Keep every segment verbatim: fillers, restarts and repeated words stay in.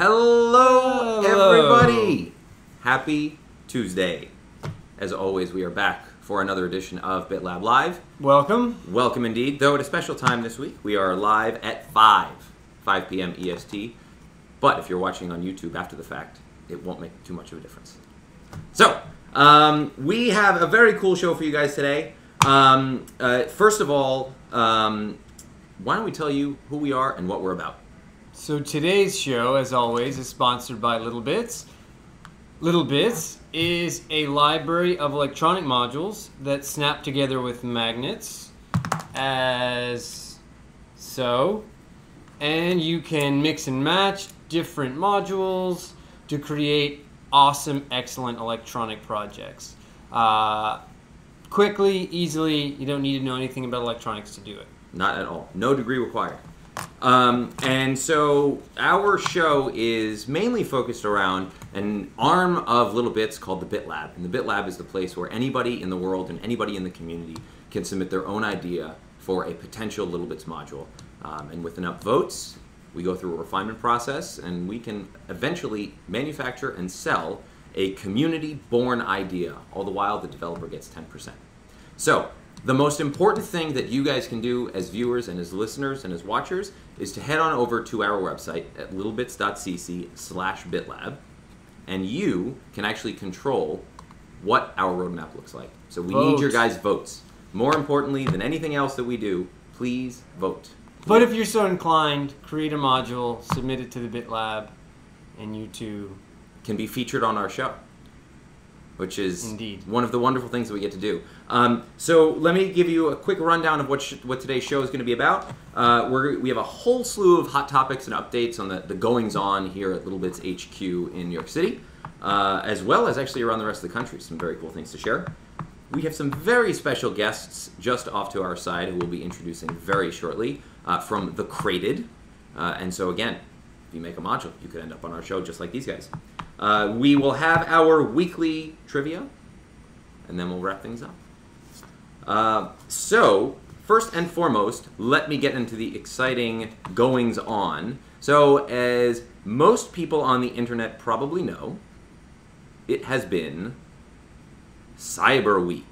Hello, everybody! Happy Tuesday. As always, we are back for another edition of BitLab Live. Welcome. Welcome indeed. Though at a special time this week, we are live at five, five p m E S T. But if you're watching on YouTube after the fact, it won't make too much of a difference. So, um, we have a very cool show for you guys today. Um, uh, first of all, um, why don't we tell you who we are and what we're about? So today's show, as always, is sponsored by LittleBits. LittleBits is a library of electronic modules that snap together with magnets, as so, and you can mix and match different modules to create awesome, excellent electronic projects. Uh, quickly, easily, you don't need to know anything about electronics to do it. Not at all. No degree required. Um, and so our show is mainly focused around an arm of LittleBits called the BitLab. And the BitLab is the place where anybody in the world and anybody in the community can submit their own idea for a potential LittleBits module. Um, and with enough votes, we go through a refinement process, and we can eventually manufacture and sell a community-born idea, all the while the developer gets ten percent. So the most important thing that you guys can do as viewers and as listeners and as watchers is to head on over to our website at littlebits dot c c slash bitlab, and you can actually control what our roadmap looks like. So we vote. Need your guys' votes. More importantly than anything else that we do, please vote. But if you're so inclined, create a module, submit it to the BitLab, and you too can be featured on our show, which is indeed one of the wonderful things that we get to do. Um, so let me give you a quick rundown of what sh what today's show is going to be about. Uh, we're, we have a whole slew of hot topics and updates on the, the goings-on here at LittleBits H Q in New York City, uh, as well as actually around the rest of the country. Some very cool things to share. We have some very special guests just off to our side who we'll be introducing very shortly uh, from The Crated. Uh, and so again, if you make a module, you could end up on our show just like these guys. Uh, we will have our weekly trivia, and then we'll wrap things up. Uh, so, first and foremost, let me get into the exciting goings-on. So, as most people on the internet probably know, it has been Cyber Week.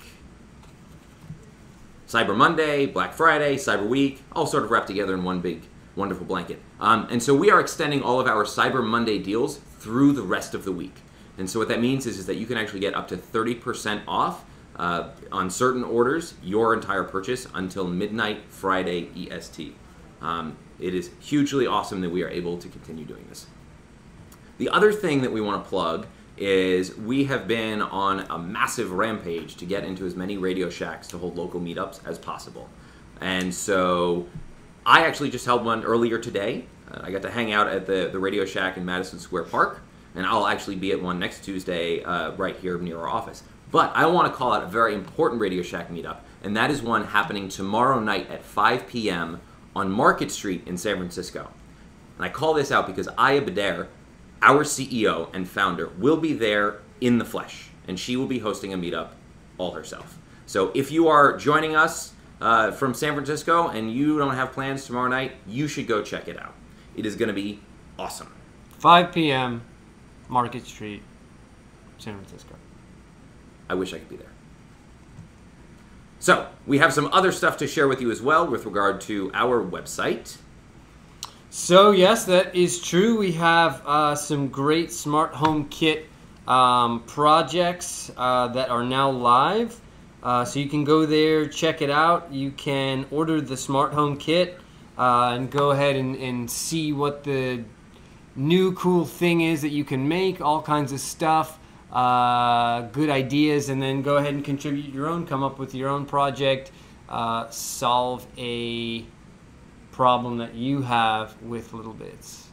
Cyber Monday, Black Friday, Cyber Week, all sort of wrapped together in one big, wonderful blanket. Um, and so we are extending all of our Cyber Monday deals through the rest of the week. And so what that means is, is that you can actually get up to thirty percent off uh, on certain orders, your entire purchase, until midnight Friday E S T. Um, it is hugely awesome that we are able to continue doing this. The other thing that we want to plug is we have been on a massive rampage to get into as many Radio Shacks to hold local meetups as possible. And so I actually just held one earlier today. Uh, I got to hang out at the, the Radio Shack in Madison Square Park, and I'll actually be at one next Tuesday uh, right here near our office. But I want to call out a very important Radio Shack meetup, and that is one happening tomorrow night at five p m on Market Street in San Francisco. And I call this out because Ayah Bdeir, our C E O and founder, will be there in the flesh, and she will be hosting a meetup all herself. So if you are joining us uh, from San Francisco and you don't have plans tomorrow night, you should go check it out. It is going to be awesome. five p m Market Street, San Francisco. I wish I could be there. So, we have some other stuff to share with you as well with regard to our website. So, yes, that is true. We have uh, some great Smart Home Kit um, projects uh, that are now live. Uh, so you can go there, check it out. You can order the Smart Home Kit. Uh, and go ahead and, and see what the new cool thing is that you can make, all kinds of stuff, uh, good ideas, and then go ahead and contribute your own, come up with your own project, uh, solve a problem that you have with LittleBits.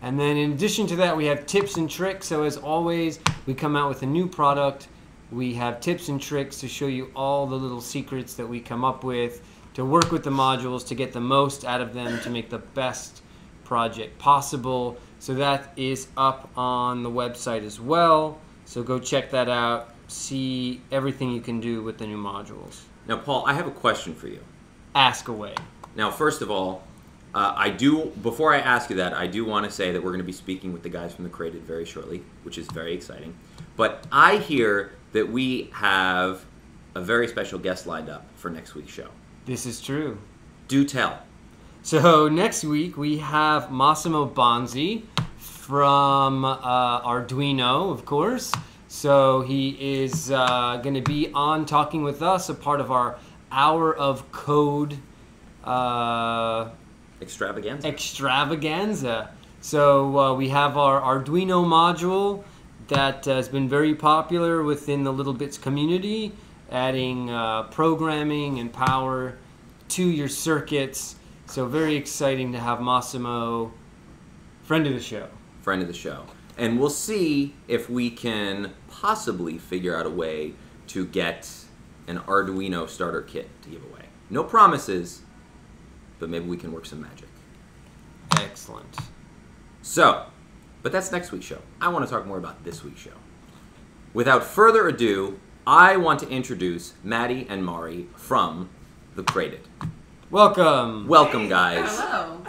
And then in addition to that, we have tips and tricks. So as always, we come out with a new product. We have tips and tricks to show you all the little secrets that we come up with to work with the modules, to get the most out of them, to make the best project possible. So that is up on the website as well. So go check that out, see everything you can do with the new modules. Now, Paul, I have a question for you. Ask away. Now, first of all, Uh, I do, before I ask you that, I do want to say that we're going to be speaking with the guys from The Crated very shortly, which is very exciting. But I hear that we have a very special guest lined up for next week's show. This is true. Do tell. So next week we have Massimo Banzi from uh, Arduino, of course. So he is uh, going to be on talking with us, a part of our Hour of Code uh, extravaganza. Extravaganza. So uh, we have our Arduino module that uh, has been very popular within the LittleBits community, adding uh, programming and power to your circuits. So very exciting to have Massimo, friend of the show. Friend of the show. And we'll see if we can possibly figure out a way to get an Arduino starter kit to give away. No promises, but maybe we can work some magic. Excellent. So, but that's next week's show. I want to talk more about this week's show. Without further ado, I want to introduce Maddy and Mari from The Crated. Welcome. Welcome, hey, guys. Hello.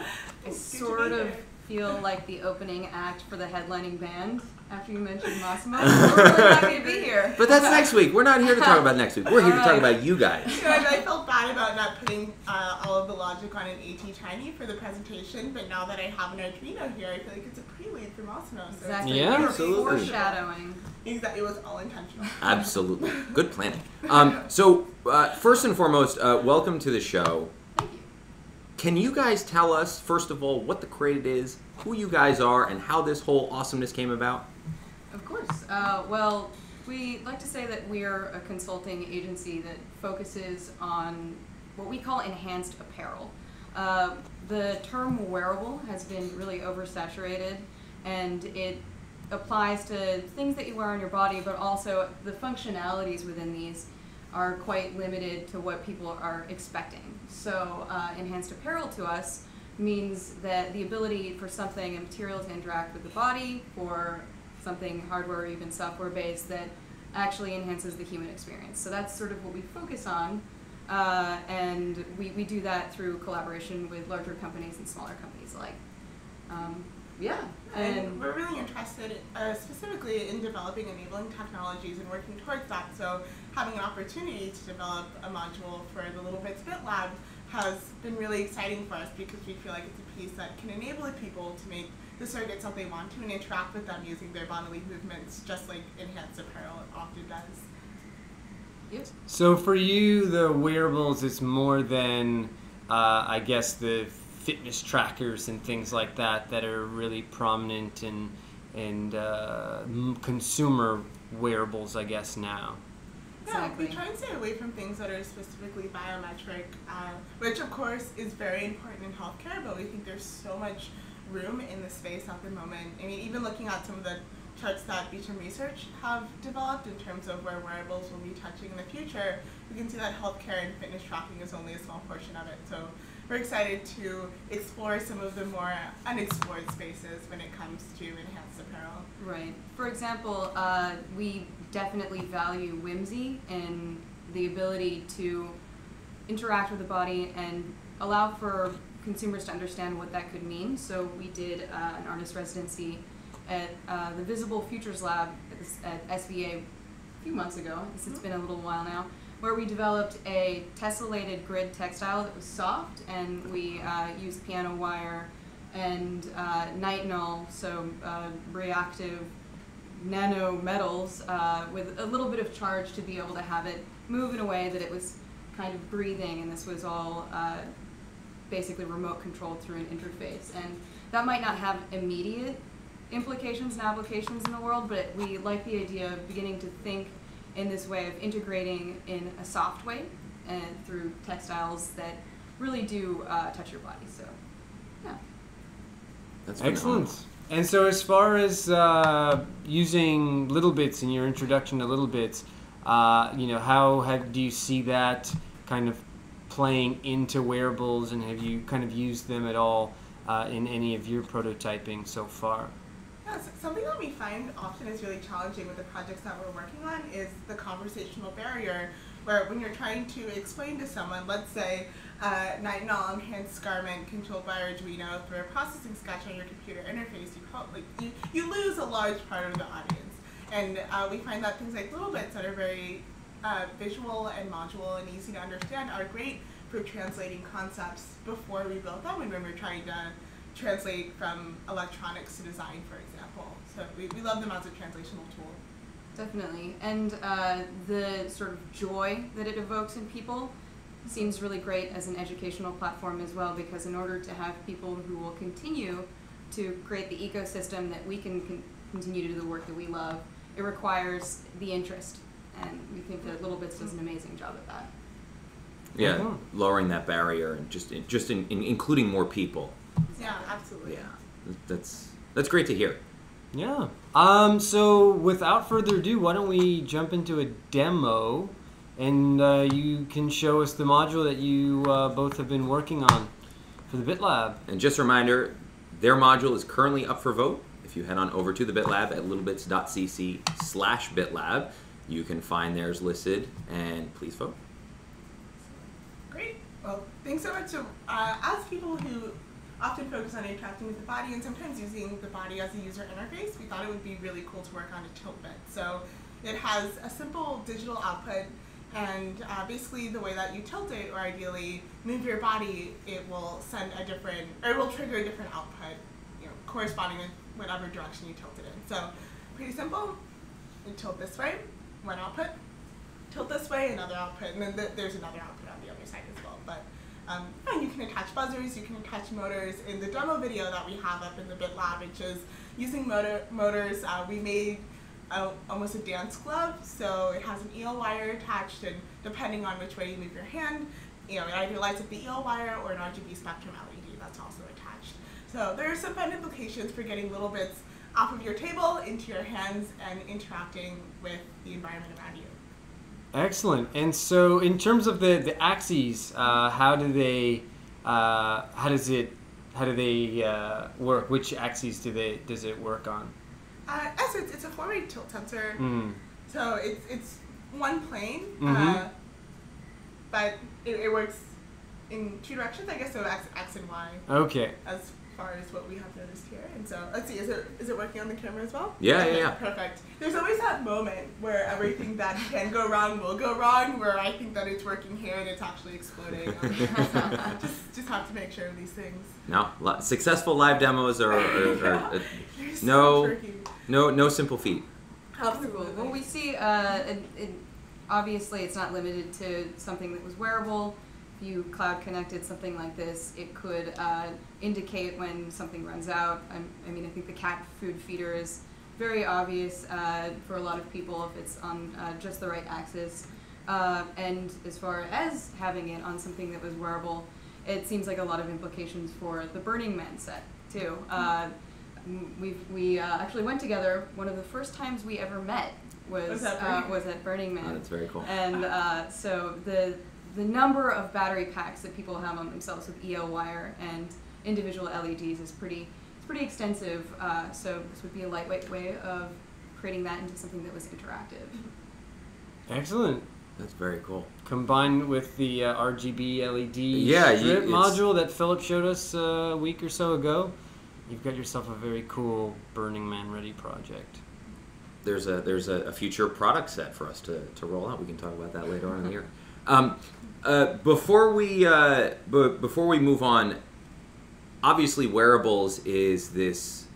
I sort of feel like the opening act for the headlining band after you mentioned Massimo. We're really happy to be here. But that's next week. We're not here to talk about next week. We're here right. to talk about you guys. So I felt bad about not putting uh, all of the logic on an ATtiny for the presentation, but now that I have an Arduino here, I feel like it's a prelude for Massimo. So exactly. Yeah, absolutely. Foreshadowing. Exactly. It was all intentional. Absolutely. Good planning. Um, so uh, first and foremost, uh, welcome to the show. Can you guys tell us, first of all, what The Crated is, who you guys are, and how this whole awesomeness came about? Of course. Uh, well, we like to say that we're a consulting agency that focuses on what we call enhanced apparel. Uh, the term wearable has been really oversaturated, and it applies to things that you wear on your body, but also the functionalities within these are quite limited to what people are expecting. So uh, enhanced apparel to us means that the ability for something and material to interact with the body, for something hardware or even software based that actually enhances the human experience. So that's sort of what we focus on, uh, and we, we do that through collaboration with larger companies and smaller companies alike. Um, Yeah, and, and we're really interested uh, specifically in developing enabling technologies and working towards that. So having an opportunity to develop a module for the LittleBits BitLab has been really exciting for us because we feel like it's a piece that can enable people to make the circuits that they want to and interact with them using their bodily movements, just like enhanced apparel often does. Yep. So for you, the wearables is more than, uh, I guess, the fitness trackers and things like that that are really prominent and and uh, consumer wearables, I guess, now. Yeah, exactly. We try and stay away from things that are specifically biometric, uh, which of course is very important in healthcare, but we think there's so much room in the space at the moment. I mean, even looking at some of the charts that Beecham Research have developed in terms of where wearables will be touching in the future, we can see that healthcare and fitness tracking is only a small portion of it. So we're excited to explore some of the more unexplored spaces when it comes to enhanced apparel. Right. For example, uh, we definitely value whimsy and the ability to interact with the body and allow for consumers to understand what that could mean. So we did uh, an artist residency at uh, the Visible Futures Lab at, at S V A a few months ago. It's, it's been a little while now, where we developed a tessellated grid textile that was soft, and we uh, used piano wire and uh, nitinol, so uh, reactive nanometals uh, with a little bit of charge to be able to have it move in a way that it was kind of breathing, and this was all uh, basically remote controlled through an interface. And that might not have immediate implications and applications in the world, but we like the idea of beginning to think in this way of integrating in a soft way and through textiles that really do uh, touch your body. So, yeah. That's excellent. Awesome. And so as far as uh, using LittleBits in your introduction to LittleBits, uh, you know, how have, do you see that kind of playing into wearables, and have you kind of used them at all uh, in any of your prototyping so far? Something that we find often is really challenging with the projects that we're working on is the conversational barrier where when you're trying to explain to someone, let's say, uh, nitinol enhanced garment controlled by Arduino through a processing sketch on your computer interface, you, probably, you, you lose a large part of the audience. And uh, we find that things like LittleBits that are very uh, visual and modular and easy to understand are great for translating concepts before we build them, and when we're trying to translate from electronics to design, for example. So we, we love them as a translational tool. Definitely. And uh, the sort of joy that it evokes in people seems really great as an educational platform as well, because in order to have people who will continue to create the ecosystem that we can con continue to do the work that we love, it requires the interest. And we think that LittleBits does an amazing job at that. Yeah, mm-hmm. lowering that barrier and just just in, in including more people. Yeah, absolutely. Yeah, that's that's great to hear. Yeah. Um. So without further ado, why don't we jump into a demo, and uh, you can show us the module that you uh, both have been working on for the BitLab. And just a reminder, their module is currently up for vote. If you head on over to the BitLab at littlebits dot c c slash bitlab, you can find theirs listed, and please vote. Great. Well, thanks so much. So, uh, as people who often focus on interacting with the body and sometimes using the body as a user interface, we thought it would be really cool to work on a tilt bit. So it has a simple digital output, and uh, basically the way that you tilt it, or ideally move your body, it will send a different, or it will trigger a different output, you know, corresponding with whatever direction you tilt it in. So pretty simple. You tilt this way, one output. Tilt this way, another output, and then th there's another output on the other side as well. But um, and you can attach buzzers, you can attach motors. In the demo video that we have up in the BitLab, which is using motor motors, uh, we made a, almost a dance glove. So it has an E L wire attached, and depending on which way you move your hand, you know, it either lights up the E L wire or an R G B spectrum L E D that's also attached. So there are some fun implications for getting LittleBits off of your table into your hands and interacting with the environment around you. Excellent. And so, in terms of the the axes, uh, how do they, uh, how does it, how do they uh, work? Which axes do they does it work on? Uh, so it's, it's a four-way tilt sensor. Mm. So it's it's one plane, mm-hmm. uh, but it, it works in two directions, I guess. So x, x and y. Okay. As far as what we have noticed here, and so let's see. Is it is it working on the camera as well? Yeah, okay, yeah, yeah. Perfect. There's always that moment where everything that can go wrong will go wrong, where I think that it's working here and it's actually exploding. just just have to make sure of these things. No, successful live demos are, are, are, are so no tricky. no no simple feat. Absolutely. Well, we see. Uh, it, it, obviously, it's not limited to something that was wearable. You cloud connected something like this, it could uh, indicate when something runs out. I'm, I mean, I think the cat food feeder is very obvious uh, for a lot of people if it's on uh, just the right axis. Uh, and as far as having it on something that was wearable, it seems like a lot of implications for the Burning Man set, too. Uh, we've, we uh, actually went together. One of the first times we ever met was, uh, was at Burning Man. Oh, that's very cool. And uh, so the The number of battery packs that people have on themselves with E L wire and individual L E Ds is pretty, it's pretty extensive, uh, so this would be a lightweight way of creating that into something that was interactive. Excellent. That's very cool. Combined with the uh, R G B L E D yeah, strip you, module that Philip showed us uh, a week or so ago, you've got yourself a very cool Burning Man ready project. There's a, there's a, a future product set for us to, to roll out. We can talk about that later on in the year. Um, uh, before we uh, b before we move on, obviously wearables is this,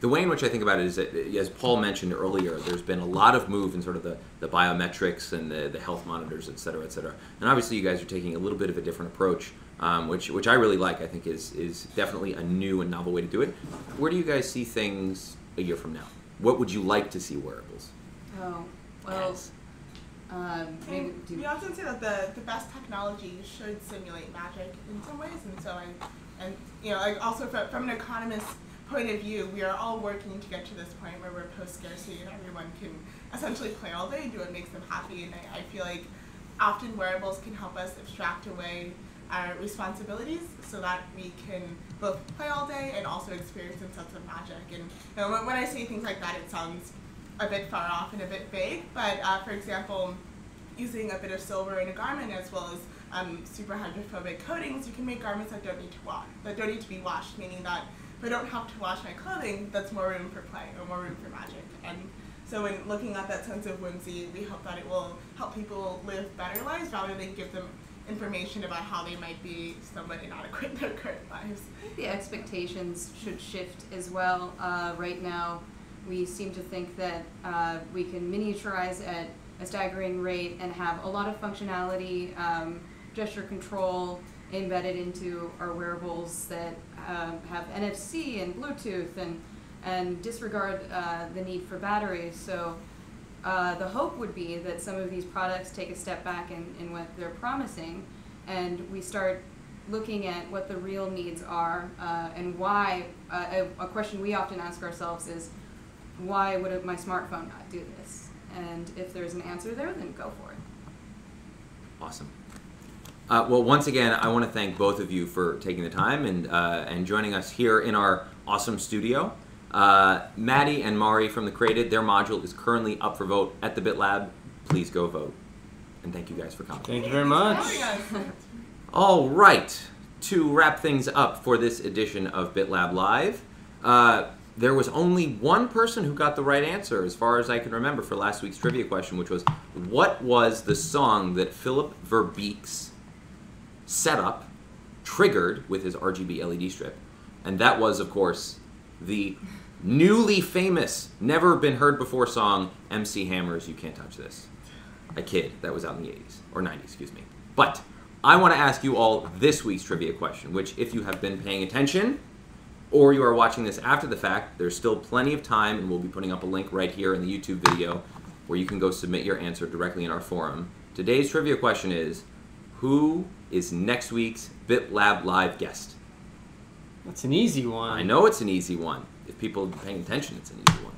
the way in which I think about it is that, as Paul mentioned earlier, there's been a lot of move in sort of the, the biometrics and the, the health monitors, et cetera, et cetera. And obviously you guys are taking a little bit of a different approach, um, which, which I really like. I think is, is definitely a new and novel way to do it. Where do you guys see things a year from now? What would you like to see wearables? Oh, well... As? Um, maybe do we often say that the, the best technology should simulate magic in some ways, and so I, and you know, like also from, from an economist's point of view, we are all working to get to this point where we're post-scarcity and everyone can essentially play all day and do what makes them happy. And I, I feel like often wearables can help us abstract away our responsibilities so that we can both play all day and also experience some sense of magic. And you know, when, when I say things like that, it sounds a bit far off and a bit vague, but uh, for example, using a bit of silver in a garment, as well as um, super hydrophobic coatings, you can make garments that don't need to wash, that don't need to be washed, meaning that if I don't have to wash my clothing, that's more room for play or more room for magic. And so in looking at that sense of whimsy, we hope that it will help people live better lives rather than give them information about how they might be somewhat inadequate in their current lives. The expectations should shift as well. Uh, right now, we seem to think that uh, we can miniaturize at a staggering rate and have a lot of functionality, um, gesture control embedded into our wearables that uh, have N F C and Bluetooth and, and disregard uh, the need for batteries. So uh, the hope would be that some of these products take a step back in, in what they're promising, and we start looking at what the real needs are uh, and why. Uh, a, a question we often ask ourselves is, why would my smartphone not do this? And if there's an answer there, then go for it. Awesome. Uh, well, once again, I want to thank both of you for taking the time and, uh, and joining us here in our awesome studio. Uh, Maddy and Mari from The Crated, their module is currently up for vote at the BitLab. Please go vote. And thank you guys for coming. Thank you very much. All right. To wrap things up for this edition of BitLab Live, uh, there was only one person who got the right answer, as far as I can remember, for last week's trivia question, which was, what was the song that Philip Verbeek's setup triggered with his R G B L E D strip? And that was, of course, the newly famous, never-been-heard-before song, M C Hammer's You Can't Touch This. I kid. That was out in the eighties. Or nineties, excuse me. But I want to ask you all this week's trivia question, which, if you have been paying attention, or you are watching this after the fact, there's still plenty of time, and we'll be putting up a link right here in the YouTube video where you can go submit your answer directly in our forum. Today's trivia question is, who is next week's BitLab Live guest? That's an easy one. I know it's an easy one. If people are paying attention, it's an easy one.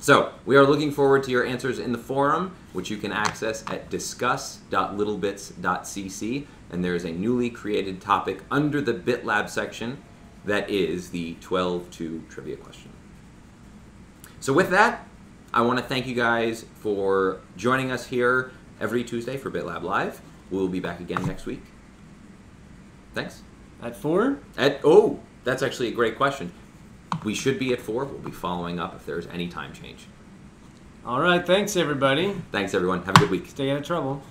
So we are looking forward to your answers in the forum, which you can access at discuss dot littlebits dot c c, and there is a newly created topic under the BitLab section that is the twelve two trivia question. So with that, I want to thank you guys for joining us here every Tuesday for BitLab Live. We'll be back again next week. Thanks. At four? At, oh, that's actually a great question. We should be at four. We'll be following up if there's any time change. All right. Thanks, everybody. Thanks, everyone. Have a good week. Stay out of trouble.